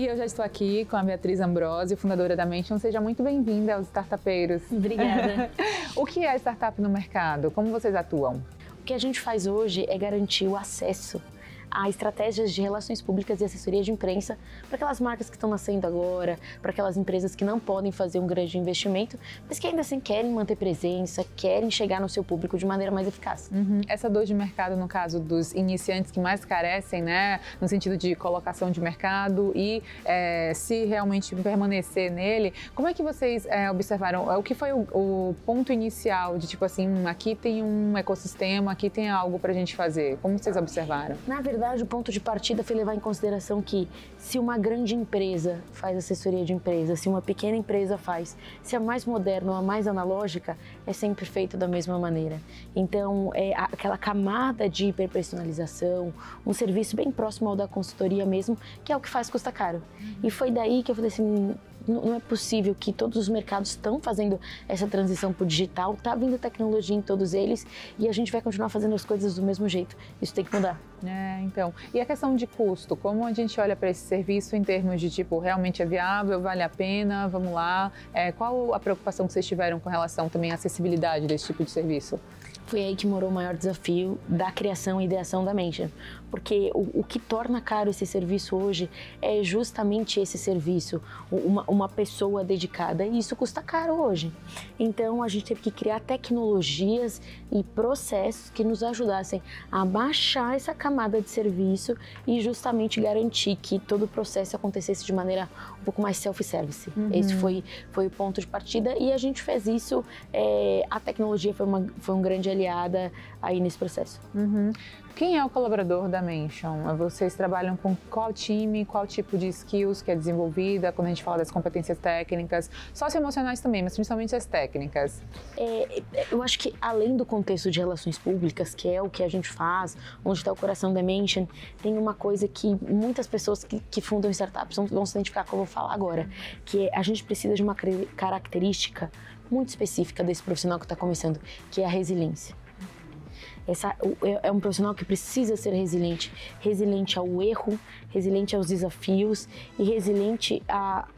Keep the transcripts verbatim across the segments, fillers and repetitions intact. E eu já estou aqui com a Beatriz Ambrósio, fundadora da Mention. Seja muito bem-vinda aos Startupeiros. Obrigada. O que é startup no mercado? Como vocês atuam? O que a gente faz hoje é garantir o acesso a estratégias de relações públicas e assessoria de imprensa para aquelas marcas que estão nascendo agora, para aquelas empresas que não podem fazer um grande investimento, mas que ainda assim querem manter presença, querem chegar no seu público de maneira mais eficaz. Uhum. Essa dor de mercado, no caso dos iniciantes que mais carecem, né, no sentido de colocação de mercado e é, se realmente permanecer nele, como é que vocês é, observaram? O que foi o, o ponto inicial de tipo assim, aqui tem um ecossistema, aqui tem algo para a gente fazer? Como vocês observaram? Na verdade, Na verdade, o ponto de partida foi levar em consideração que se uma grande empresa faz assessoria de empresa, se uma pequena empresa faz, se a mais moderna ou a mais analógica, é sempre feito da mesma maneira. Então, é aquela camada de hiperpersonalização, um serviço bem próximo ao da consultoria mesmo, que é o que faz custa caro. E foi daí que eu falei assim, não é possível que todos os mercados estão fazendo essa transição para o digital, está vindo tecnologia em todos eles e a gente vai continuar fazendo as coisas do mesmo jeito. Isso tem que mudar. É, então. E a questão de custo, como a gente olha para esse serviço em termos de tipo, realmente é viável, vale a pena, vamos lá. É, qual a preocupação que vocês tiveram com relação também à acessibilidade desse tipo de serviço? Foi aí que morou o maior desafio da criação e ideação da Mention, porque o, o que torna caro esse serviço hoje é justamente esse serviço, uma, uma pessoa dedicada, e isso custa caro hoje. Então a gente teve que criar tecnologias e processos que nos ajudassem a baixar essa camada de serviço e justamente garantir que todo o processo acontecesse de maneira um pouco mais self-service. Uhum. Esse foi, foi o ponto de partida e a gente fez isso, é, a tecnologia foi, uma, foi um grande aliado aliada aí nesse processo. Uhum. Quem é o colaborador da Mention? Vocês trabalham com qual time, qual tipo de skills que é desenvolvida, quando a gente fala das competências técnicas, socioemocionais também, mas principalmente as técnicas? É, eu acho que além do contexto de relações públicas, que é o que a gente faz, onde está o coração da Mention, tem uma coisa que muitas pessoas que, que fundam startups vão se identificar com o que eu vou falar agora, que é, a gente precisa de uma característica muito específica desse profissional que está começando, que é a resiliência. Essa, é um profissional que precisa ser resiliente, resiliente ao erro, resiliente aos desafios e resiliente à,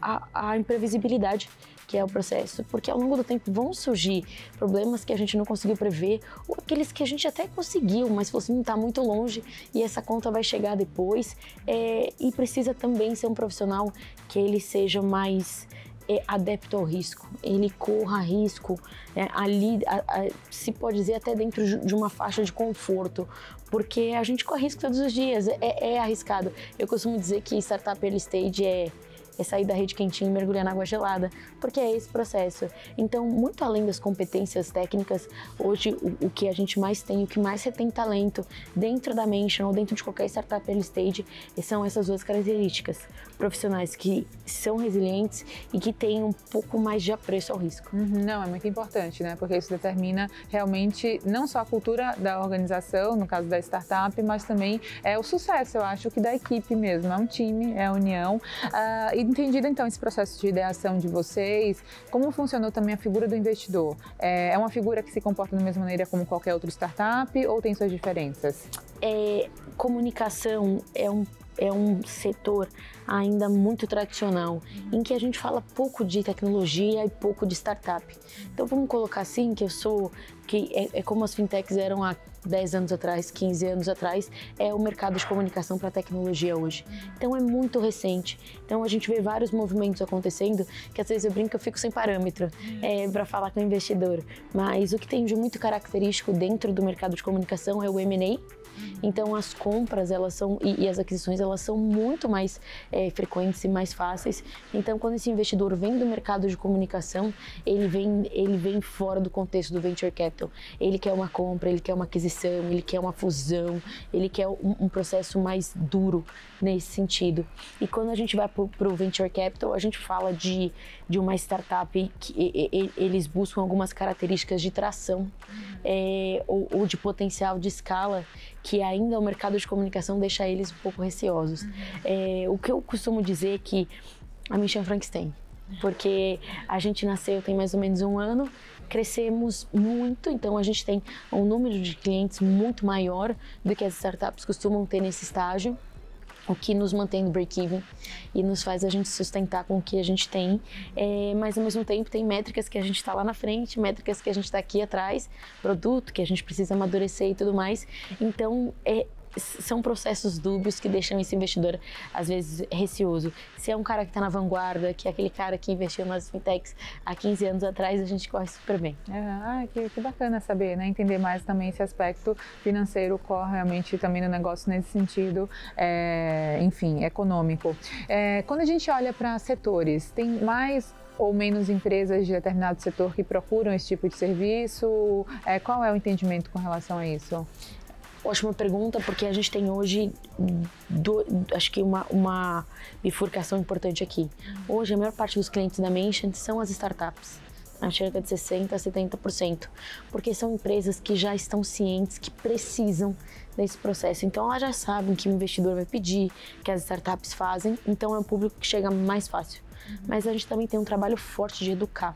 à, à imprevisibilidade que é o processo, porque ao longo do tempo vão surgir problemas que a gente não conseguiu prever ou aqueles que a gente até conseguiu, mas você não está muito longe e essa conta vai chegar depois. É, e precisa também ser um profissional que ele seja mais é adepto ao risco, ele corra risco, né? Ali a, a, se pode dizer até dentro de uma faixa de conforto, porque a gente corre risco todos os dias, é, é arriscado. Eu costumo dizer que startup early stage é, é sair da rede quentinha e mergulhar na água gelada, porque é esse processo. Então, muito além das competências técnicas, hoje o, o que a gente mais tem, o que mais retém talento dentro da Mention ou dentro de qualquer startup early stage são essas duas características, profissionais que são resilientes e que têm um pouco mais de apreço ao risco. Uhum, não, é muito importante, né? Porque isso determina realmente não só a cultura da organização, no caso da startup, mas também é o sucesso, eu acho, que da equipe mesmo, é um time, é a união. Uh, e entendido então esse processo de ideação de vocês, como funcionou também a figura do investidor? É uma figura que se comporta da mesma maneira como qualquer outra startup ou tem suas diferenças? É, comunicação é um É um setor ainda muito tradicional, em que a gente fala pouco de tecnologia e pouco de startup. Então vamos colocar assim, que eu sou, que é, é como as fintechs eram há dez anos atrás, quinze anos atrás, é o mercado de comunicação para tecnologia hoje. Então é muito recente. Então a gente vê vários movimentos acontecendo, que às vezes eu brinco, eu fico sem parâmetro é, para falar com o investidor. Mas o que tem de muito característico dentro do mercado de comunicação é o M e A. Então as compras elas são e, e as aquisições elas são muito mais é, frequentes e mais fáceis. Então quando esse investidor vem do mercado de comunicação, ele vem ele vem fora do contexto do venture capital. Ele quer uma compra, ele quer uma aquisição, ele quer uma fusão, ele quer um, um processo mais duro nesse sentido. E quando a gente vai para o venture capital, a gente fala de de uma startup que e, e, eles buscam algumas características de tração é, ou, ou de potencial de escala, que ainda o mercado de comunicação deixa eles um pouco receosos. Uhum. É, o que eu costumo dizer é que a Mention é Frankenstein, porque a gente nasceu tem mais ou menos um ano, crescemos muito, então a gente tem um número de clientes muito maior do que as startups costumam ter nesse estágio. o que nos mantém no break-even e nos faz a gente sustentar com o que a gente tem, é, mas ao mesmo tempo tem métricas que a gente está lá na frente, métricas que a gente está aqui atrás, produto que a gente precisa amadurecer e tudo mais. Então é, são processos dúbios que deixam esse investidor às vezes receoso. Se é um cara que está na vanguarda, que é aquele cara que investiu nas fintechs há quinze anos atrás, a gente corre super bem. Ah, que, que bacana saber, né? Entender mais também esse aspecto financeiro, corre realmente também no negócio nesse sentido, é, enfim, econômico. É, quando a gente olha para setores, tem mais ou menos empresas de determinado setor que procuram esse tipo de serviço? É, qual é o entendimento com relação a isso? Ótima pergunta, porque a gente tem hoje, do, acho que uma, uma bifurcação importante aqui. Hoje, a maior parte dos clientes da Mention são as startups, cerca de sessenta a setenta por cento, porque são empresas que já estão cientes, que precisam desse processo. Então, elas já sabem que o investidor vai pedir, que as startups fazem, então é um público que chega mais fácil. Mas a gente também tem um trabalho forte de educar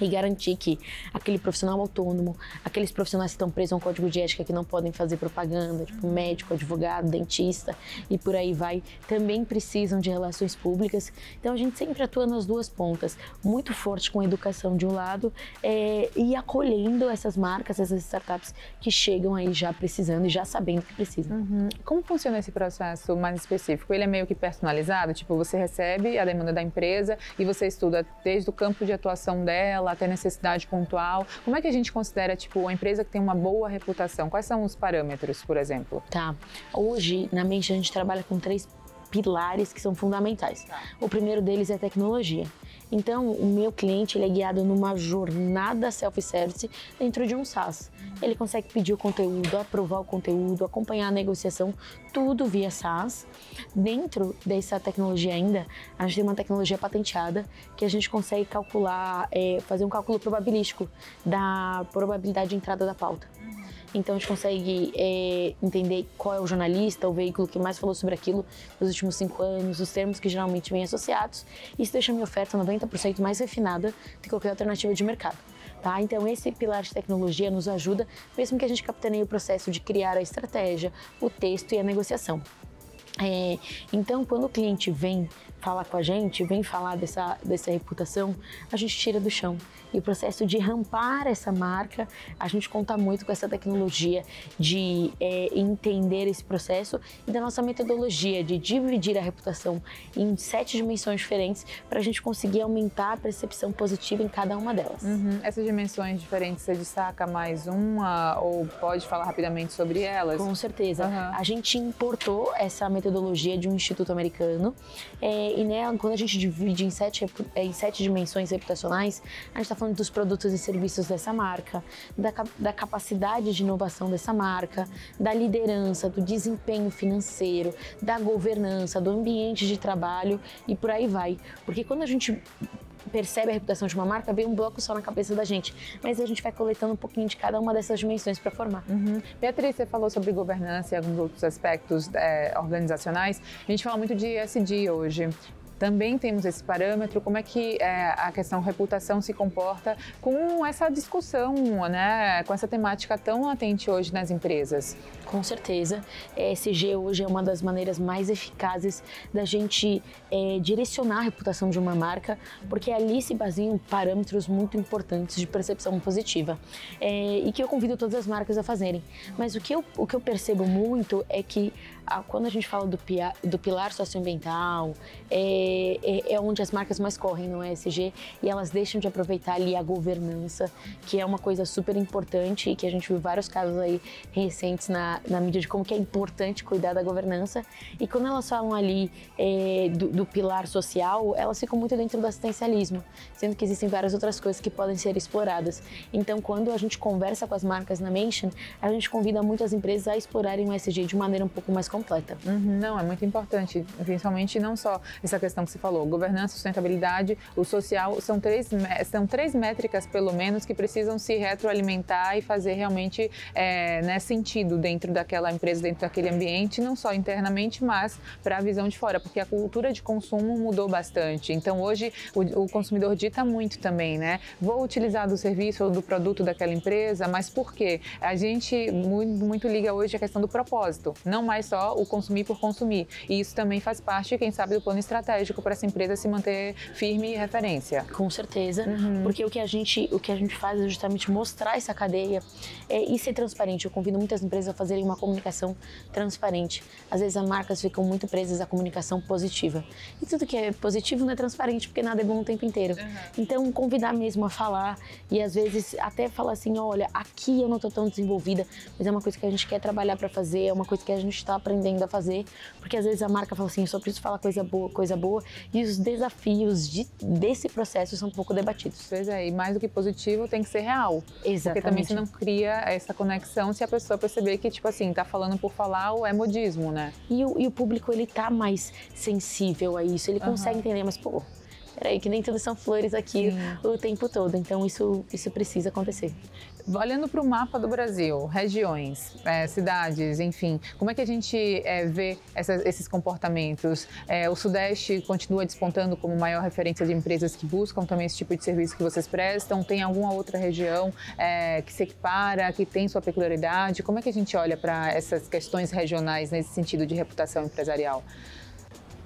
e garantir que aquele profissional autônomo, aqueles profissionais que estão presos a um código de ética que não podem fazer propaganda, tipo médico, advogado, dentista e por aí vai, também precisam de relações públicas. Então a gente sempre atua nas duas pontas, muito forte com a educação de um lado é, e acolhendo essas marcas, essas startups que chegam aí já precisando e já sabendo que precisam. Uhum. Como funciona esse processo mais específico? Ele é meio que personalizado? Tipo, você recebe a demanda da empresa e você estuda desde o campo de atuação dela até necessidade pontual. Como é que a gente considera, tipo, uma empresa que tem uma boa reputação? Quais são os parâmetros, por exemplo? Tá. Hoje, na Mention, a gente trabalha com três pilares que são fundamentais. Tá. O primeiro deles é a tecnologia. Então, o meu cliente, ele é guiado numa jornada self-service dentro de um SaaS. Ele consegue pedir o conteúdo, aprovar o conteúdo, acompanhar a negociação, tudo via SaaS. Dentro dessa tecnologia ainda, a gente tem uma tecnologia patenteada que a gente consegue calcular, é, fazer um cálculo probabilístico da probabilidade de entrada da pauta. Então a gente consegue é, entender qual é o jornalista, o veículo que mais falou sobre aquilo nos últimos cinco anos, os termos que geralmente vêm associados. Isso deixa a minha oferta noventa por cento mais refinada do que qualquer alternativa de mercado. Tá? Então esse pilar de tecnologia nos ajuda, mesmo que a gente capitaneie o processo de criar a estratégia, o texto e a negociação. É, então, quando o cliente vem falar com a gente, vem falar dessa, dessa reputação, a gente tira do chão. E o processo de rampar essa marca, a gente conta muito com essa tecnologia de é, entender esse processo e da nossa metodologia de dividir a reputação em sete dimensões diferentes para a gente conseguir aumentar a percepção positiva em cada uma delas. Uhum. Essas dimensões diferentes, você destaca mais uma ou pode falar rapidamente sobre elas? Com certeza. Uhum. A gente importou essa metodologia metodologia de um instituto americano é, e né, quando a gente divide em sete, em sete dimensões reputacionais, a gente está falando dos produtos e serviços dessa marca, da, da capacidade de inovação dessa marca, da liderança, do desempenho financeiro, da governança, do ambiente de trabalho e por aí vai. Porque quando a gente percebe a reputação de uma marca, vem um bloco só na cabeça da gente, mas a gente vai coletando um pouquinho de cada uma dessas dimensões para formar. Uhum. Beatriz, você falou sobre governança e alguns outros aspectos é, organizacionais. A gente fala muito de E S G hoje. Também temos esse parâmetro, como é que é, a questão reputação se comporta com essa discussão, né, com essa temática tão latente hoje nas empresas? Com certeza, E S G hoje é uma das maneiras mais eficazes da gente é, direcionar a reputação de uma marca, porque ali se baseiam parâmetros muito importantes de percepção positiva é, e que eu convido todas as marcas a fazerem. Mas o que eu, o que eu percebo muito é que a, quando a gente fala do, pia, do pilar socioambiental, é, é onde as marcas mais correm no E S G e elas deixam de aproveitar ali a governança, que é uma coisa super importante e que a gente viu vários casos aí recentes na, na mídia de como que é importante cuidar da governança. E quando elas falam ali é, do, do pilar social, elas ficam muito dentro do assistencialismo, sendo que existem várias outras coisas que podem ser exploradas. Então, quando a gente conversa com as marcas na Mention, a gente convida muitas empresas a explorarem o E S G de maneira um pouco mais completa. Uhum, não, é muito importante, principalmente não só essa questão que você falou, governança, sustentabilidade, o social, são três, são três métricas, pelo menos, que precisam se retroalimentar e fazer realmente é, né, sentido dentro daquela empresa, dentro daquele ambiente, não só internamente, mas para a visão de fora, porque a cultura de consumo mudou bastante. Então, hoje, o, o consumidor dita muito também, né? Vou utilizar do serviço ou do produto daquela empresa, mas por quê? A gente muito, muito liga hoje a questão do propósito, não mais só só o consumir por consumir. E isso também faz parte, quem sabe, do plano estratégico para essa empresa se manter firme e referência. Com certeza, uhum. porque o que, a gente, o que a gente faz é justamente mostrar essa cadeia é, e ser transparente. Eu convido muitas empresas a fazerem uma comunicação transparente. Às vezes as marcas ficam muito presas à comunicação positiva. E tudo que é positivo não é transparente, porque nada é bom o tempo inteiro. Uhum. Então, convidar mesmo a falar e às vezes até falar assim, olha, aqui eu não estou tão desenvolvida, mas é uma coisa que a gente quer trabalhar para fazer, é uma coisa que a gente está aprendendo a fazer, porque às vezes a marca fala assim, eu só preciso falar coisa boa, coisa boa, e os desafios de, desse processo são um pouco debatidos. Pois é, e mais do que positivo tem que ser real. Exatamente. Porque também você não cria essa conexão se a pessoa perceber que, tipo assim, tá falando por falar ou é modismo, né? E o, e o público, ele tá mais sensível a isso, ele consegue uhum. entender, mas pô... Peraí, que nem tudo são flores aqui Sim. o tempo todo, então isso, isso precisa acontecer. Olhando para o mapa do Brasil, regiões, é, cidades, enfim, como é que a gente é, vê essas, esses comportamentos? É, o Sudeste continua despontando como maior referência de empresas que buscam também esse tipo de serviço que vocês prestam? Tem alguma outra região é, que se equipara, que tem sua peculiaridade? Como é que a gente olha para essas questões regionais nesse sentido de reputação empresarial?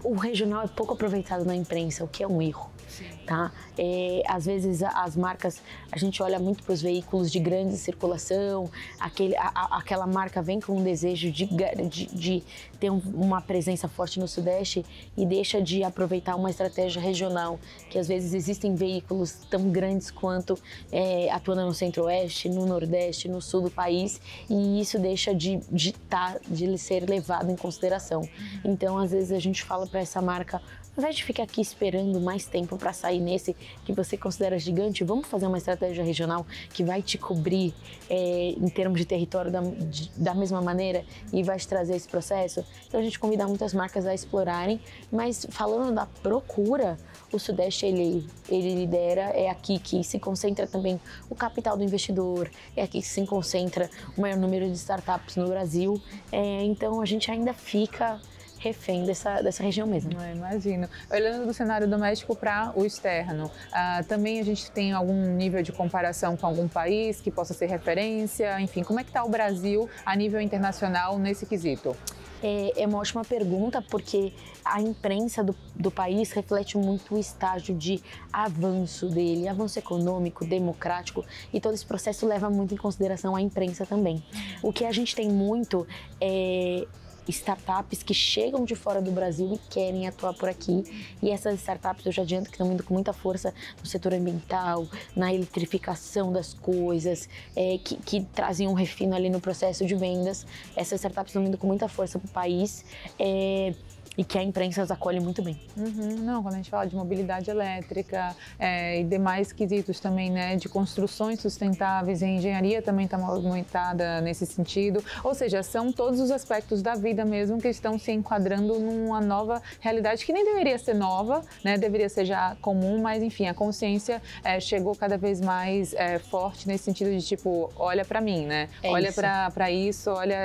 O regional é pouco aproveitado na imprensa, o que é um erro, Sim. tá? É, às vezes as marcas, a gente olha muito para os veículos de grande circulação, aquele, a, a, aquela marca vem com um desejo de, de, de ter um, uma presença forte no Sudeste e deixa de aproveitar uma estratégia regional, que às vezes existem veículos tão grandes quanto é, atuando no Centro-Oeste, no Nordeste, no Sul do país, e isso deixa de, de, tá, de ser levado em consideração. Então, às vezes a gente fala para essa marca, ao invés de ficar aqui esperando mais tempo para sair nesse que você considera gigante, vamos fazer uma estratégia regional que vai te cobrir é, em termos de território da, de, da mesma maneira e vai te trazer esse processo. Então a gente convida muitas marcas a explorarem, mas falando da procura, o Sudeste ele, ele lidera, é aqui que se concentra também o capital do investidor, é aqui que se concentra o maior número de startups no Brasil, é, então a gente ainda fica refém dessa, dessa região mesmo. Eu imagino. Olhando do cenário doméstico para o externo, uh, também a gente tem algum nível de comparação com algum país que possa ser referência? Enfim, como é que está o Brasil a nível internacional nesse quesito? É uma ótima pergunta, porque a imprensa do, do país reflete muito o estágio de avanço dele, avanço econômico, democrático, e todo esse processo leva muito em consideração a imprensa também. O que a gente tem muito é startups que chegam de fora do Brasil e querem atuar por aqui. E essas startups, eu já adianto que estão indo com muita força no setor ambiental, na eletrificação das coisas, é, que, que trazem um refino ali no processo de vendas. Essas startups estão indo com muita força para o país. É, E que a imprensa os acolhe muito bem. Uhum, não, quando a gente fala de mobilidade elétrica é, e demais quesitos também, né, de construções sustentáveis, a engenharia também está movimentada nesse sentido. Ou seja, são todos os aspectos da vida mesmo que estão se enquadrando numa nova realidade que nem deveria ser nova, né, deveria ser já comum, mas enfim, a consciência é, chegou cada vez mais é, forte nesse sentido de tipo, olha para mim, né? É olha para isso, olha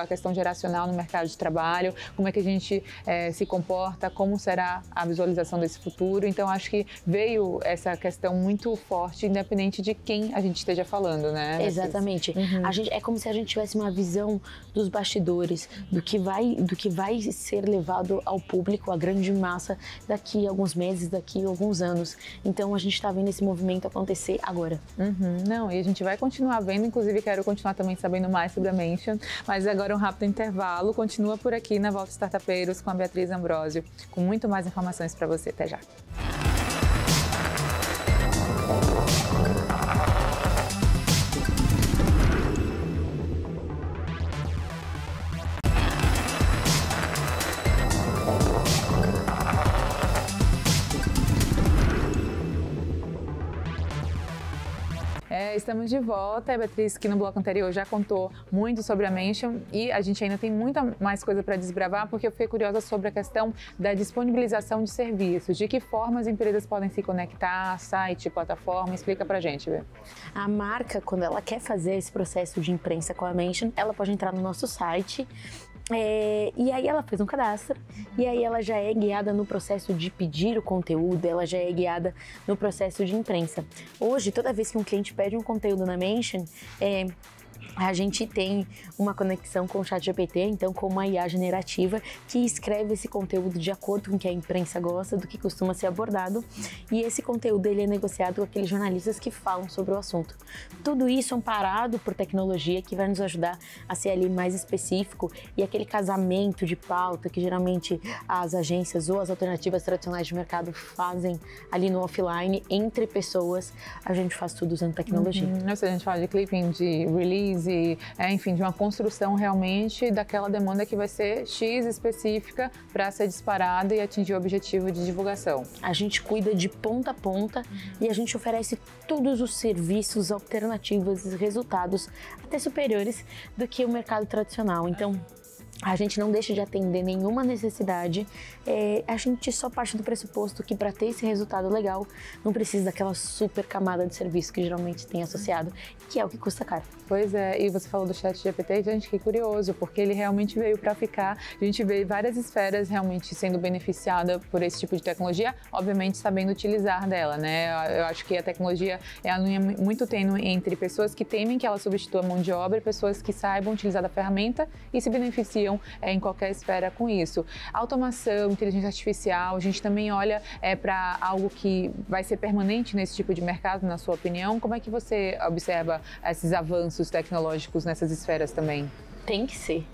a questão geracional no mercado de trabalho, como é que a gente... É, se comporta, como será a visualização desse futuro. Então, acho que veio essa questão muito forte, independente de quem a gente esteja falando, né? Exatamente. Uhum. A gente, é como se a gente tivesse uma visão dos bastidores, do que vai, do que vai ser levado ao público, à grande massa, daqui a alguns meses, daqui a alguns anos. Então, a gente está vendo esse movimento acontecer agora. Uhum. Não, e a gente vai continuar vendo, inclusive quero continuar também sabendo mais sobre a Mention, mas agora um rápido intervalo, continua por aqui na Volta Startupeiros com a Beatriz Ambrósio, com muito mais informações para você. Até já! Estamos de volta. A Beatriz, que no bloco anterior já contou muito sobre a Mention, e a gente ainda tem muita mais coisa para desbravar, porque eu fiquei curiosa sobre a questão da disponibilização de serviços. De que forma as empresas podem se conectar, site, plataforma? Explica para a gente, Bê. A marca, quando ela quer fazer esse processo de imprensa com a Mention, ela pode entrar no nosso site. É, e aí ela fez um cadastro, e aí ela já é guiada no processo de pedir o conteúdo, ela já é guiada no processo de imprensa. Hoje, toda vez que um cliente pede um conteúdo na Mention, é, a gente tem uma conexão com o ChatGPT, então com uma I A generativa que escreve esse conteúdo de acordo com o que a imprensa gosta, do que costuma ser abordado, e esse conteúdo ele é negociado com aqueles jornalistas que falam sobre o assunto. Tudo isso amparado por tecnologia que vai nos ajudar a ser ali mais específico, e aquele casamento de pauta que geralmente as agências ou as alternativas tradicionais de mercado fazem ali no offline, entre pessoas, a gente faz tudo usando tecnologia. Uhum. Ou seja, a gente fala de clipping, de release, De, é, enfim, de uma construção realmente daquela demanda que vai ser X específica para ser disparada e atingir o objetivo de divulgação. A gente cuida de ponta a ponta e a gente oferece todos os serviços, alternativas e resultados até superiores do que o mercado tradicional. Então, a gente não deixa de atender nenhuma necessidade, é, a gente só parte do pressuposto que para ter esse resultado legal, não precisa daquela super camada de serviço que geralmente tem associado, que é o que custa caro. Pois é, e você falou do ChatGPT, gente, que curioso, porque ele realmente veio para ficar, a gente vê várias esferas realmente sendo beneficiada por esse tipo de tecnologia, obviamente sabendo utilizar dela, né? Eu acho que a tecnologia é a linha muito tênue entre pessoas que temem que ela substitua a mão de obra, pessoas que saibam utilizar a ferramenta e se beneficiam É, em qualquer esfera com isso. Automação, inteligência artificial, a gente também olha é, para algo que vai ser permanente nesse tipo de mercado, na sua opinião. Como é que você observa esses avanços tecnológicos nessas esferas também? Tem que ser.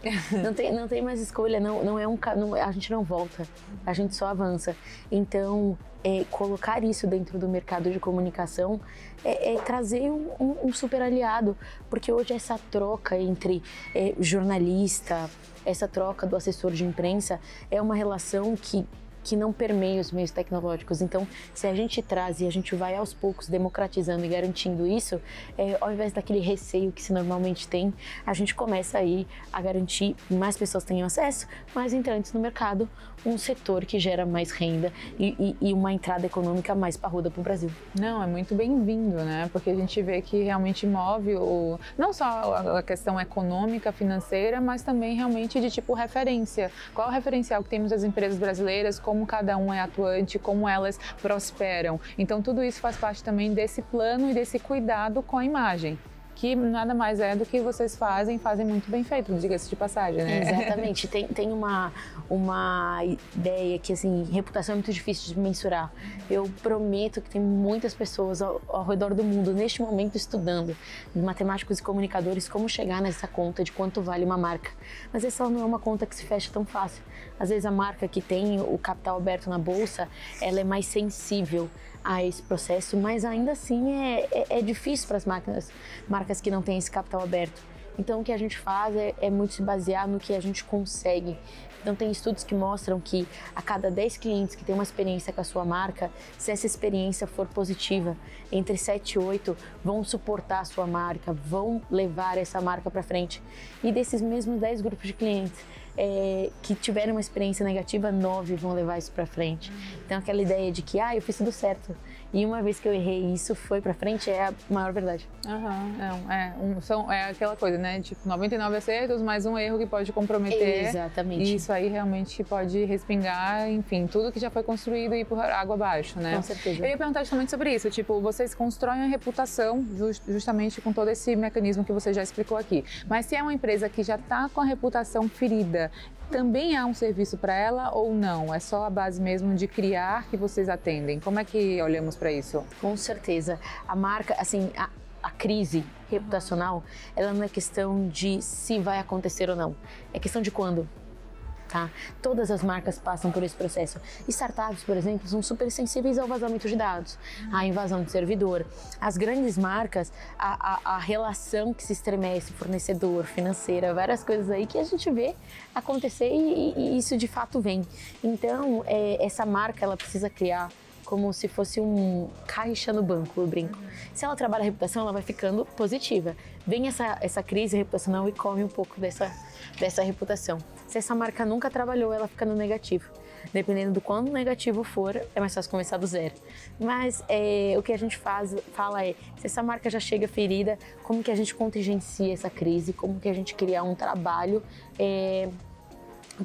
Não tem, não tem mais escolha, não, não é um, não, a gente não volta, a gente só avança. Então, é, colocar isso dentro do mercado de comunicação é, é trazer um, um, um super aliado, porque hoje essa troca entre é, jornalista, essa troca do assessor de imprensa é uma relação que, que não permeia os meios tecnológicos. Então, se a gente traz e a gente vai aos poucos democratizando e garantindo isso, é, ao invés daquele receio que se normalmente tem, a gente começa aí a garantir mais pessoas tenham acesso, mais entrantes no mercado, um setor que gera mais renda e, e, e uma entrada econômica mais parruda para o Brasil. Não, é muito bem-vindo, né? Porque a gente vê que realmente move o, não só a questão econômica, financeira, mas também realmente de tipo referência. Qual é o referencial que temos das empresas brasileiras, como cada um é atuante, como elas prosperam. Então tudo isso faz parte também desse plano e desse cuidado com a imagem, que nada mais é do que vocês fazem, fazem muito bem feito, diga-se de passagem, né? Exatamente, tem, tem uma, uma ideia que, assim, reputação é muito difícil de mensurar. Eu prometo que tem muitas pessoas ao, ao redor do mundo, neste momento, estudando, matemáticos e comunicadores, como chegar nessa conta de quanto vale uma marca. Mas essa não é uma conta que se fecha tão fácil. Às vezes a marca que tem o capital aberto na bolsa, ela é mais sensível a esse processo, mas ainda assim é, é, é difícil para as marcas, marcas que não têm esse capital aberto. Então o que a gente faz é, é muito se basear no que a gente consegue. Então tem estudos que mostram que a cada dez clientes que tem uma experiência com a sua marca, se essa experiência for positiva, entre sete e oito vão suportar a sua marca, vão levar essa marca para frente. E desses mesmos dez grupos de clientes, É, que tiveram uma experiência negativa, nove vão levar isso para frente. Então aquela ideia de que, ah, eu fiz tudo certo e uma vez que eu errei isso foi para frente é a maior verdade. Uhum, não, é, um, são, é aquela coisa, né? Tipo, noventa e nove acertos, mais um erro que pode comprometer. Exatamente. E isso aí realmente pode respingar, enfim, tudo que já foi construído e ir por água abaixo, né? Com certeza. Eu ia perguntar justamente sobre isso, tipo, vocês constroem a reputação just, justamente com todo esse mecanismo que você já explicou aqui. Mas se é uma empresa que já está com a reputação ferida, também há um serviço para ela ou não? É só a base mesmo de criar que vocês atendem? Como é que olhamos para isso? Com certeza. A marca, assim, a, a crise reputacional, ela não é questão de se vai acontecer ou não. É questão de quando. Tá? Todas as marcas passam por esse processo. E startups, por exemplo, são super sensíveis ao vazamento de dados, à invasão de servidor. As grandes marcas, a, a, a relação que se estremece, fornecedor, financeira, várias coisas aí que a gente vê acontecer e, e isso de fato vem. Então, é, essa marca ela precisa criar como se fosse um caixa no banco, eu brinco. Se ela trabalha a reputação, ela vai ficando positiva. Vem essa, essa crise reputacional e come um pouco dessa, dessa reputação. Se essa marca nunca trabalhou, ela fica no negativo. Dependendo do quanto negativo for, é mais fácil começar do zero. Mas é, o que a gente faz, fala é, se essa marca já chega ferida, como que a gente contingencia essa crise, como que a gente cria um trabalho é,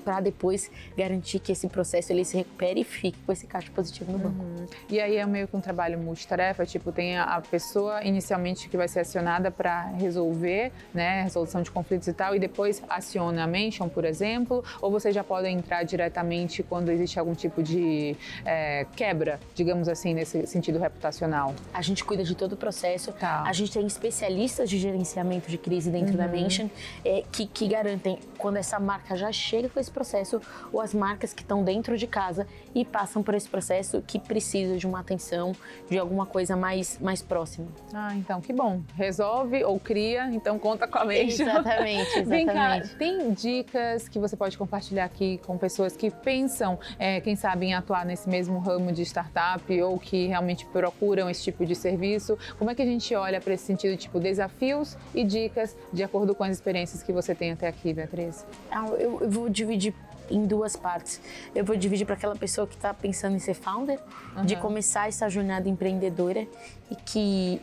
para depois garantir que esse processo ele se recupere e fique com esse caixa positivo no banco. Uhum. E aí é meio que um trabalho multitarefa, tipo, tem a pessoa inicialmente que vai ser acionada para resolver, né, resolução de conflitos e tal, e depois aciona a Mention, por exemplo, ou vocês já podem entrar diretamente quando existe algum tipo de é, quebra, digamos assim, nesse sentido reputacional? A gente cuida de todo o processo, tá. A gente tem especialistas de gerenciamento de crise dentro uhum. da Mention é, que, que garantem quando essa marca já chega com esse processo, ou as marcas que estão dentro de casa e passam por esse processo que precisa de uma atenção, de alguma coisa mais, mais próxima. Ah, então que bom. Resolve ou cria, então conta com a Mention. Exatamente, exatamente. Vem cá, tem dicas que você pode compartilhar aqui com pessoas que pensam, é, quem sabe, em atuar nesse mesmo ramo de startup ou que realmente procuram esse tipo de serviço? Como é que a gente olha para esse sentido, tipo, desafios e dicas de acordo com as experiências que você tem até aqui, Beatriz? Ah, eu, eu vou dividir em duas partes. Eu vou dividir para aquela pessoa que está pensando em ser founder, uhum. de começar essa jornada empreendedora e que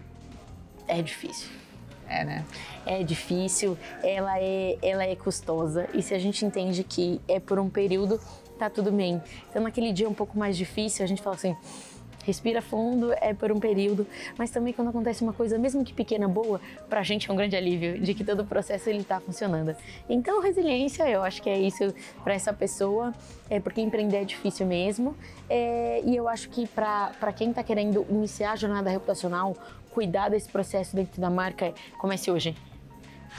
é difícil. É, né? É difícil, ela é, ela é custosa. E se a gente entende que é por um período, tá tudo bem. Então, naquele dia um pouco mais difícil, a gente fala assim, respira fundo, é por um período, mas também quando acontece uma coisa, mesmo que pequena, boa, pra gente é um grande alívio de que todo o processo ele tá funcionando. Então, resiliência, eu acho que é isso para essa pessoa, é porque empreender é difícil mesmo, é, e eu acho que pra, pra quem tá querendo iniciar a jornada reputacional, cuidar desse processo dentro da marca, comece hoje.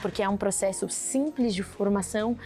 Porque é um processo simples de formação.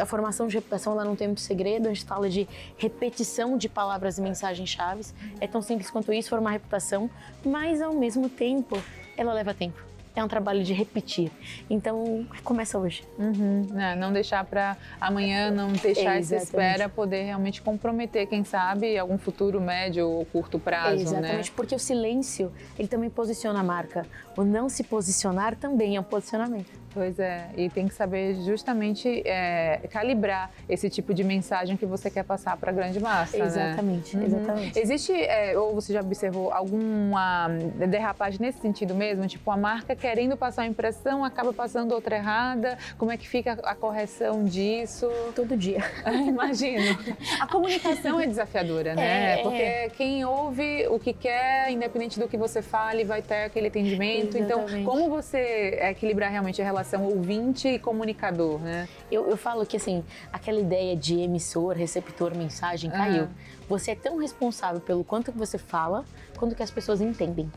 A formação de reputação ela não tem muito segredo, a gente fala de repetição de palavras e mensagens-chave. É tão simples quanto isso, formar reputação, mas ao mesmo tempo, ela leva tempo. É um trabalho de repetir. Então, começa hoje. Uhum. Não, não deixar para amanhã, não deixar essa espera poder realmente comprometer, quem sabe, algum futuro médio ou curto prazo, exatamente, né? Exatamente, porque o silêncio, ele também posiciona a marca. O não se posicionar também é um posicionamento. Pois é, e tem que saber justamente é, calibrar esse tipo de mensagem que você quer passar para a grande massa, exatamente, né? Exatamente. Uhum. Existe, é, ou você já observou, alguma derrapagem nesse sentido mesmo? Tipo, a marca querendo passar a impressão, acaba passando outra errada, como é que fica a correção disso? Todo dia. Imagino. A comunicação é desafiadora, né? É, porque é. Quem ouve o que quer, independente do que você fale, vai ter aquele atendimento. Exatamente. Então, como você equilibrar realmente a relação ouvinte e comunicador, né? Eu, eu falo que, assim, aquela ideia de emissor, receptor, mensagem, caiu. Uhum. Você é tão responsável pelo quanto que você fala, quanto que as pessoas entendem,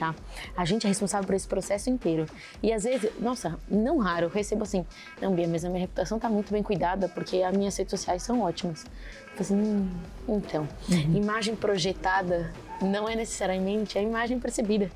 tá? A gente é responsável por esse processo inteiro. E às vezes, nossa, não raro, eu recebo assim, não, Bia, mas a minha reputação tá muito bem cuidada, porque as minhas redes sociais são ótimas. Assim, hum, então, uhum. imagem projetada não é necessariamente a imagem percebida.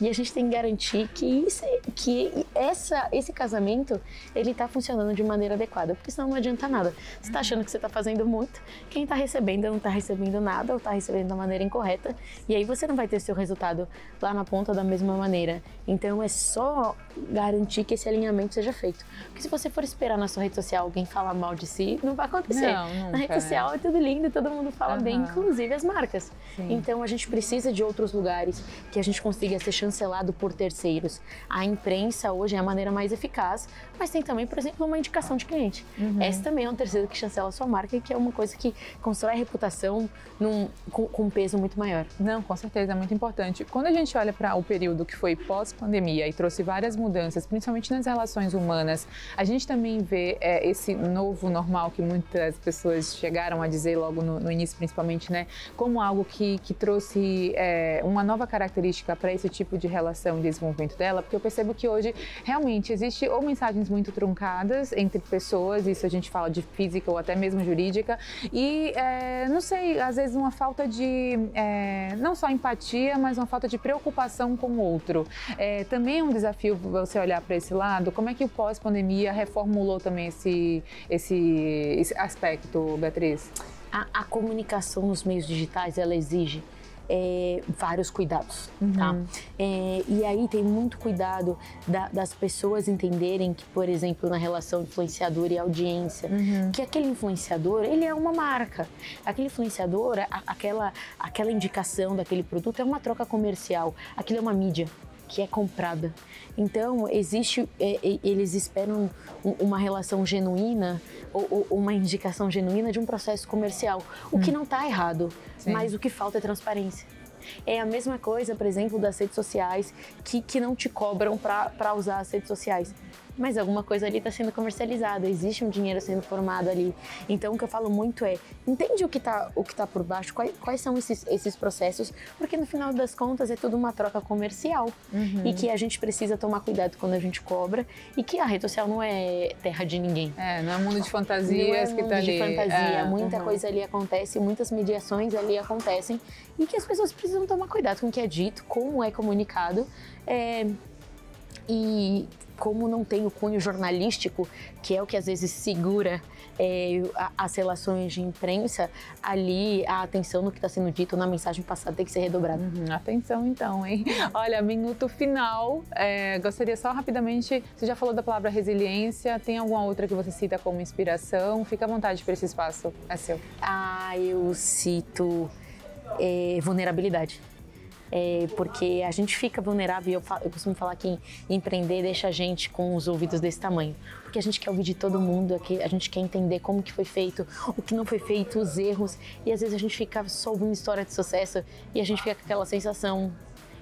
E a gente tem que garantir que, isso, que essa, esse casamento ele está funcionando de maneira adequada, porque senão não adianta nada. Você está achando que você está fazendo muito, quem está recebendo não está recebendo nada ou está recebendo da maneira incorreta, e aí você não vai ter o seu resultado lá na ponta da mesma maneira. Então é só garantir que esse alinhamento seja feito. Porque se você for esperar na sua rede social alguém falar mal de si, não vai acontecer. Não, nunca, na rede social é, é tudo lindo, todo mundo fala uhum. bem, inclusive as marcas. Sim. Então a gente precisa de outros lugares que a gente consiga ser chancelado por terceiros. A imprensa hoje é a maneira mais eficaz, mas tem também, por exemplo, uma indicação de cliente. Uhum. Essa também é um terceiro que chancela a sua marca e que é uma coisa que constrói a reputação num, com, com um peso muito maior. Não, com certeza, é muito importante. Quando a gente olha para o período que foi pós-pandemia e trouxe várias mudanças, principalmente nas relações humanas, a gente também vê é, esse novo normal que muitas pessoas chegaram a dizer logo no, no início, principalmente, né, como algo que, que trouxe é, uma nova característica para esse tipo tipo de relação e desenvolvimento dela, porque eu percebo que hoje realmente existe ou mensagens muito truncadas entre pessoas, isso a gente fala de física ou até mesmo jurídica, e é, não sei, às vezes uma falta de, é, não só empatia, mas uma falta de preocupação com o outro. É, também é um desafio você olhar para esse lado, como é que o pós-pandemia reformulou também esse, esse, esse aspecto, Beatriz? A, a comunicação nos meios digitais, ela exige É, vários cuidados, uhum. tá? É, e aí tem muito cuidado da, das pessoas entenderem que, por exemplo, na relação influenciador e audiência, uhum. que aquele influenciador, ele é uma marca. Aquele influenciador, a, aquela, aquela indicação daquele produto é uma troca comercial, aquilo é uma mídia. que é comprada. Então, existe, eles esperam uma relação genuína ou uma indicação genuína de um processo comercial, o que não está errado, sim, mas o que falta é transparência. É a mesma coisa, por exemplo, das redes sociais, que, que não te cobram para usar as redes sociais. Mas alguma coisa ali está sendo comercializada, existe um dinheiro sendo formado ali. Então, o que eu falo muito é, entende o que está o que tá por baixo, quais, quais são esses, esses processos, porque no final das contas é tudo uma troca comercial. Uhum. E que a gente precisa tomar cuidado quando a gente cobra, e que a rede social não é terra de ninguém. É, não é mundo de fantasias que está ali. Não é mundo de fantasia, muita uhum. coisa ali acontece, muitas mediações ali acontecem, e que as pessoas precisam tomar cuidado com o que é dito, como é comunicado, é, e... como não tem o cunho jornalístico, que é o que às vezes segura é, as relações de imprensa, ali a atenção no que está sendo dito, na mensagem passada, tem que ser redobrada. Uhum, atenção então, hein? Olha, minuto final, é, gostaria só rapidamente, você já falou da palavra resiliência, tem alguma outra que você cita como inspiração? Fica à vontade para esse espaço, é seu. Ah, eu cito é, vulnerabilidade. É, porque a gente fica vulnerável, eu, falo, eu costumo falar que empreender deixa a gente com os ouvidos desse tamanho, porque a gente quer ouvir de todo mundo, a gente quer entender como que foi feito, o que não foi feito, os erros, e às vezes a gente fica só ouvindo história de sucesso e a gente fica com aquela sensação,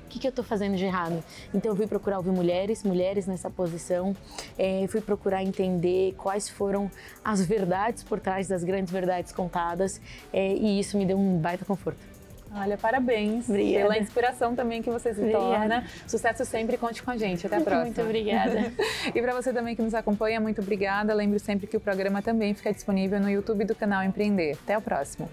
o que, que eu estou fazendo de errado? Então eu fui procurar ouvir mulheres, mulheres nessa posição, é, fui procurar entender quais foram as verdades por trás das grandes verdades contadas, é, e isso me deu um baita conforto. Olha, parabéns. Obrigada. Pela inspiração também que você se obrigada. torna. Sucesso sempre, conte com a gente. Até a próxima. Muito obrigada. E para você também que nos acompanha, muito obrigada. Lembro sempre que o programa também fica disponível no YouTube do Canal Empreender. Até o próximo.